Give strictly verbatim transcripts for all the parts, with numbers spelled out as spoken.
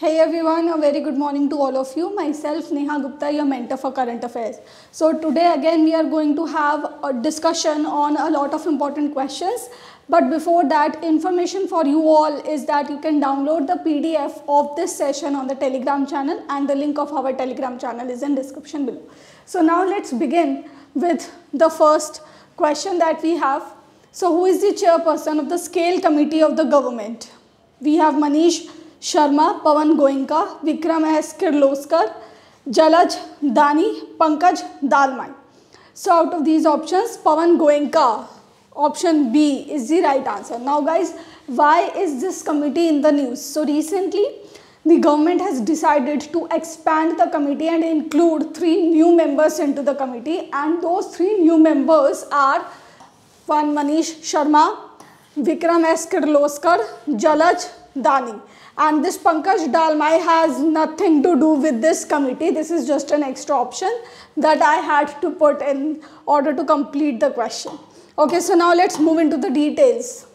Hey everyone, a very good morning to all of you. Myself, Neha Gupta, your mentor for current affairs. So today again we are going to have a discussion on a lot of important questions. But before that, information for you all is that you can download the P D F of this session on the Telegram channel, and the link of our Telegram channel is in description below. So now let's begin with the first question that we have. So who is the chairperson of the SCALE Committee of the government? We have Manish Sharma, Pawan Goenka, Vikram S Kirloskar, Jalaj Dhani, Pankaj Dalmia. So out of these options, Pawan Goenka, option B is the right answer. Now guys, why is this committee in the news? So recently, the government has decided to expand the committee and include three new members into the committee, and those three new members are one Manish Sharma, Vikram S Kirloskar, Jalaj Dhani. And this Pankaj Dalmia has nothing to do with this committee. This is just an extra option that I had to put in order to complete the question. Okay, so now let's move into the details.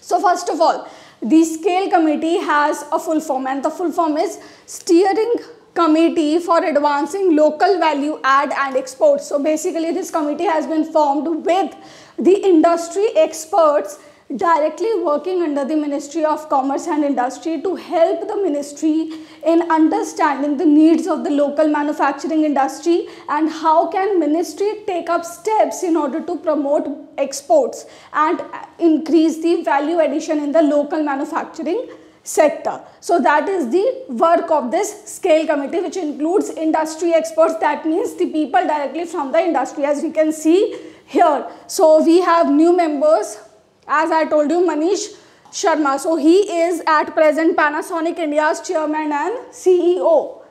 So first of all, the SCALE Committee has a full form, and the full form is Steering Committee for Advancing Local Value Add and Exports. So basically this committee has been formed with the industry experts directly working under the Ministry of Commerce and Industry to help the ministry in understanding the needs of the local manufacturing industry and how can ministry take up steps in order to promote exports and increase the value addition in the local manufacturing sector. So that is the work of this SCALE Committee, which includes industry experts. That means the people directly from the industry, as we can see here. So we have new members. As I told you, Manish Sharma, so he is at present Panasonic India's chairman and C E O.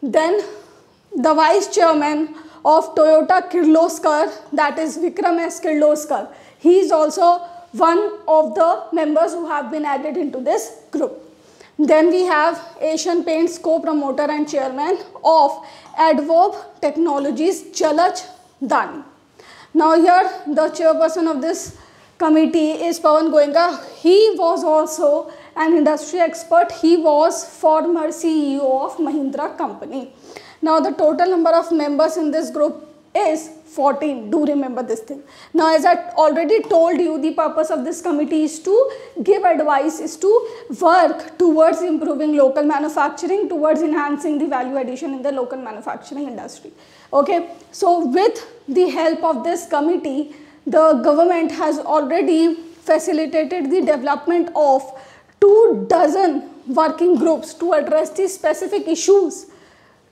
Then the vice chairman of Toyota Kirloskar, that is Vikram S Kirloskar. He is also one of the members who have been added into this group. Then we have Asian Paints co-promoter and chairman of Adverb Technologies, Jalaj Dhani. Now here the chairperson of this committee is Pawan Goenka. He was also an industry expert. He was former C E O of Mahindra company. Now the total number of members in this group is fourteen. Do remember this thing. Now as I already told you, the purpose of this committee is to give advice, is to work towards improving local manufacturing, towards enhancing the value addition in the local manufacturing industry. Okay, so with the help of this committee, the government has already facilitated the development of two dozen working groups to address the specific issues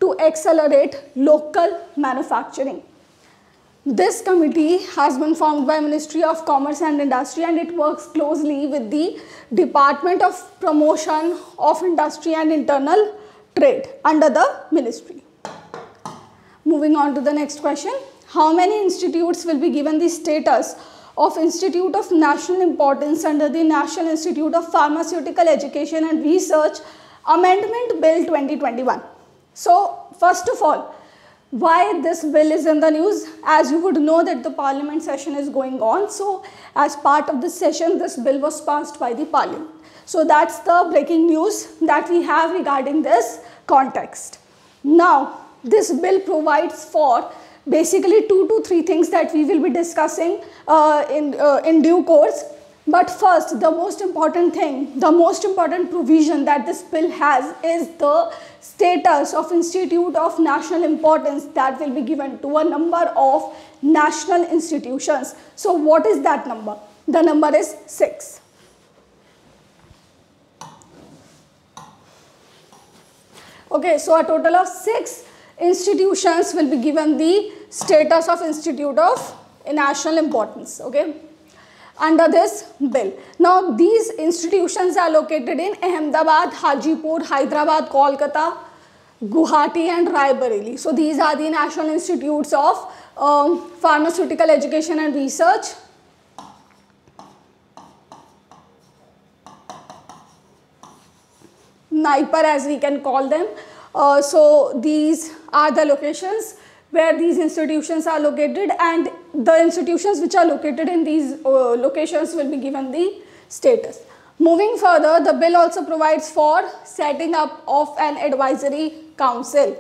to accelerate local manufacturing. This committee has been formed by Ministry of Commerce and Industry, and it works closely with the Department of Promotion of Industry and Internal Trade under the ministry. Moving on to the next question. How many institutes will be given the status of Institute of National Importance under the National Institute of Pharmaceutical Education and Research Amendment Bill twenty twenty-one? So first of all, why this bill is in the news? As you would know that the parliament session is going on. So as part of this session, this bill was passed by the parliament. So that's the breaking news that we have regarding this context. Now, this bill provides for basically two to three things that we will be discussing uh, in, uh, in due course. But first, the most important thing, the most important provision that this bill has is the status of Institute of National Importance that will be given to a number of national institutions. So what is that number? The number is six. Okay, so a total of six institutions will be given the status of Institute of National Importance, okay, under this bill. Now, these institutions are located in Ahmedabad, Hajipur, Hyderabad, Kolkata, Guwahati and Raebareli. So, these are the National Institutes of um, Pharmaceutical Education and Research. NIPER, as we can call them. Uh, so these are the locations where these institutions are located, and the institutions which are located in these uh, locations will be given the status. Moving further, the bill also provides for setting up of an advisory council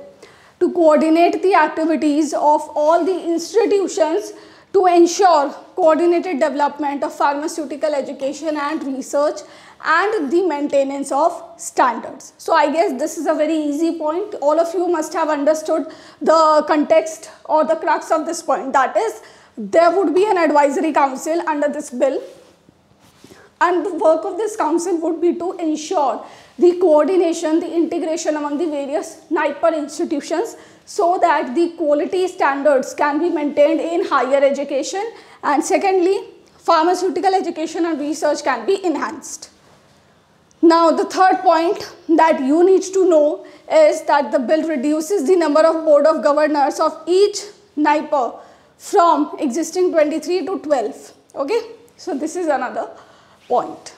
to coordinate the activities of all the institutions to ensure coordinated development of pharmaceutical education and research and the maintenance of standards. So I guess this is a very easy point. All of you must have understood the context or the crux of this point. That is, there would be an advisory council under this bill, and the work of this council would be to ensure the coordination, the integration among the various NIPER institutions so that the quality standards can be maintained in higher education, and secondly, pharmaceutical education and research can be enhanced. Now, the third point that you need to know is that the bill reduces the number of board of governors of each NIPER from existing twenty-three to twelve. Okay, so this is another point.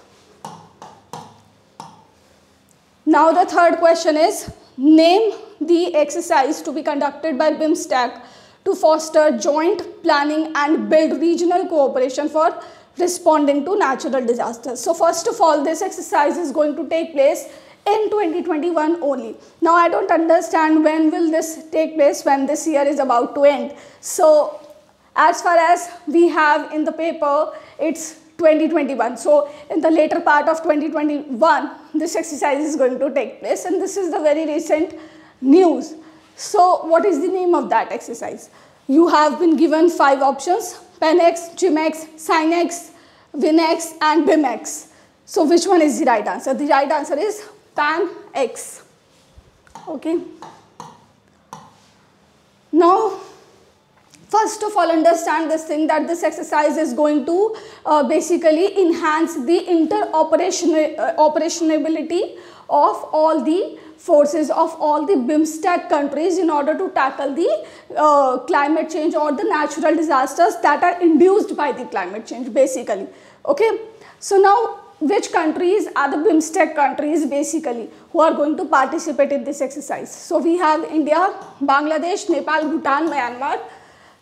Now, the third question is, name the exercise to be conducted by BIMSTEC to foster joint planning and build regional cooperation for responding to natural disasters. So first of all, this exercise is going to take place in twenty twenty-one only. Now, I don't understand when will this take place when this year is about to end. So as far as we have in the paper, it's twenty twenty-one. So in the later part of twenty twenty-one, this exercise is going to take place, and this is the very recent news. So what is the name of that exercise? You have been given five options: PENEX, GIMEX, SINEX, WINEX and BIMEX. So which one is the right answer? The right answer is PANX. Okay. Now, first of all, understand this thing that this exercise is going to uh, basically enhance the interoperation uh, operationability of all the forces of all the BIMSTEC countries in order to tackle the uh, climate change or the natural disasters that are induced by the climate change basically. Okay, so now which countries are the BIMSTEC countries basically who are going to participate in this exercise? So we have India, Bangladesh, Nepal, Bhutan, Myanmar,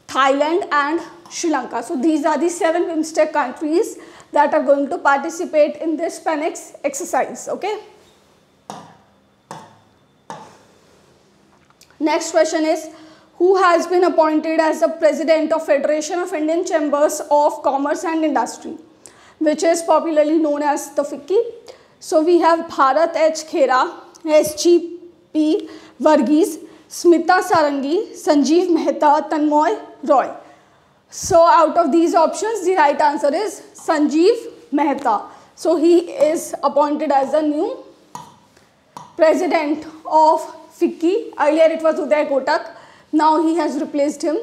Thailand and Sri Lanka. So these are the seven BIMSTEC countries that are going to participate in this PENEX exercise. Okay. Next question is, who has been appointed as the President of Federation of Indian Chambers of Commerce and Industry, which is popularly known as the FICCI? So we have Bharat H. Khera, S G P Varghese, Smita Sarangi, Sanjeev Mehta, Tanmoy Roy. So out of these options, the right answer is Sanjeev Mehta. So he is appointed as the new President of FICCI. Earlier it was Uday Gotak, now he has replaced him,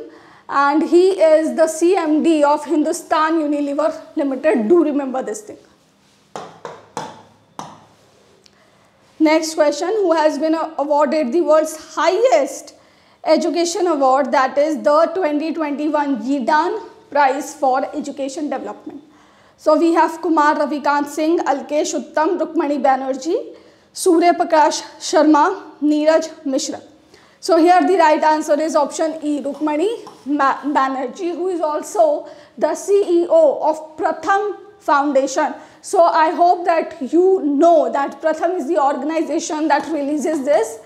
and he is the C M D of Hindustan Unilever Limited. Do remember this thing. Next question, who has been awarded the world's highest education award, that is the twenty twenty-one Yidan Prize for Education Development? So we have Kumar Ravikant Singh, Alkesh Uttam, Rukmini Banerjee, Surya Prakash Sharma, Neeraj Mishra. So here the right answer is option E, Rukmini Banerjee, who is also the C E O of Pratham Foundation. So I hope that you know that Pratham is the organization that releases this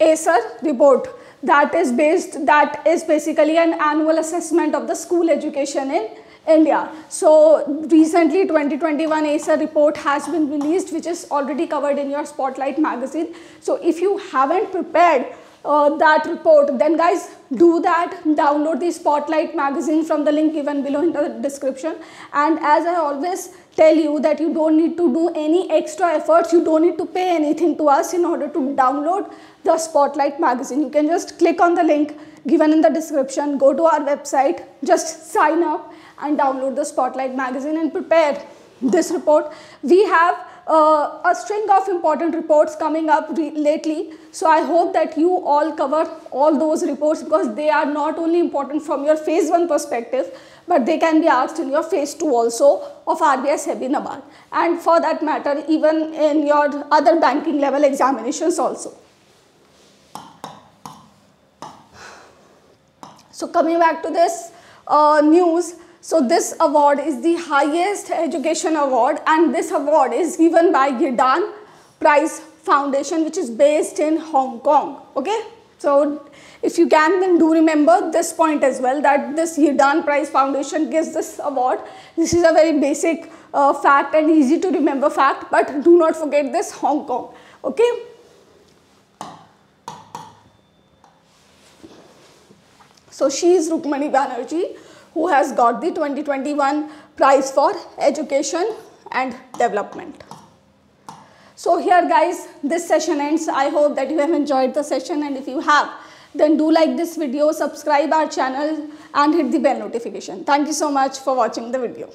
ACER report, that is based, that is basically an annual assessment of the school education in India. So recently twenty twenty-one ACER report has been released, which is already covered in your Spotlight magazine. So if you haven't prepared uh, that report, then guys, do that. Download the Spotlight magazine from the link given below in the description. And as I always tell you that you don't need to do any extra efforts, you don't need to pay anything to us in order to download the Spotlight magazine. You can just click on the link given in the description, go to our website, just sign up and download the Spotlight magazine and prepare this report. We have uh, a string of important reports coming up lately. So I hope that you all cover all those reports, because they are not only important from your phase one perspective, but they can be asked in your phase two also of R B I, SEBI, NABARD, and for that matter, even in your other banking level examinations also. So coming back to this uh, news, So this award is the highest education award, and this award is given by Yidan Prize Foundation, which is based in Hong Kong. Okay, so if you can, then do remember this point as well, that this Yidan Prize Foundation gives this award. This is a very basic uh, fact and easy to remember fact, but do not forget this Hong Kong. Okay. So she is Rukmini Banerjee, who has got the twenty twenty-one prize for education and development. So here guys, this session ends. I hope that you have enjoyed the session, and if you have, then do like this video, subscribe our channel and hit the bell notification. Thank you so much for watching the video.